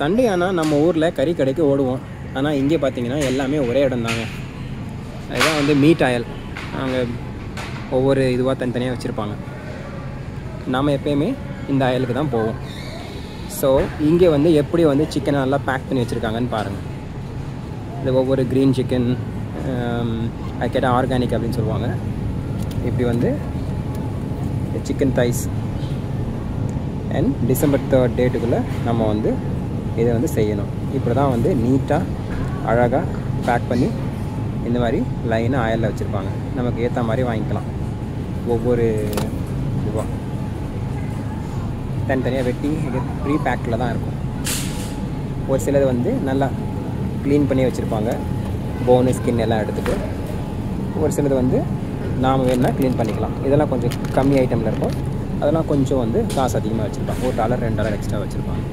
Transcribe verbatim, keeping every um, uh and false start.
Sunday ana நம்ம ஊர்ல கறி கடைக்கு ஓடுவோம். ஆனா இங்க பாத்தீங்கன்னா எல்லாமே ஒரே இடம்தாங்க. அதான் வந்து மீட் ஆயில். அங்க ஒவ்வொரு இதுவா தனித்தனியா வச்சிருப்பாங்க. நாம எப்பவுமே இந்த ஆயிலுக்கு தான் போவோம். சோ இங்க வந்து எப்படி வந்து chicken நல்லா பேக் பண்ணி வச்சிருக்காங்கன்னு பாருங்க. இது ஒவ்வொரு green chicken I get organic அப்படினு சொல்வாங்க. இப்படி வந்து chicken thighs and December third date குள்ள நம்ம வந்து இத வந்து செய்யணும். இப்படி தான் வந்து நீட்டா அழகா பேக் பண்ணி இந்த மாதிரி லைனா ஆயில்ல வச்சிருப்பாங்க. நமக்கு ஏத்த மாதிரி வாங்கிக்கலாம். ஒவ்வொரு இதுவா தனித்தனியா வெட்டி ப்ரீ பேக்ல தான் இருக்கும். ஒரு சிலது வந்து நல்லா க்ளீன் பண்ணி வச்சிருப்பாங்க. போன் ஸ்கின் எல்லாம் எடுத்துட்டு ஒரு சிலது வந்து நாம வேணா க்ளீன் பண்ணிக்கலாம். இதெல்லாம் கொஞ்சம் கம்மி ஐட்டம்ல இருக்கும். அதெல்லாம் கொஞ்சம் வந்து காசு அதிகமா வச்சிருப்பாங்க. ஒரு டாலர் ரெண்டு டாலர் எக்ஸ்ட்ரா வச்சிருப்பாங்க.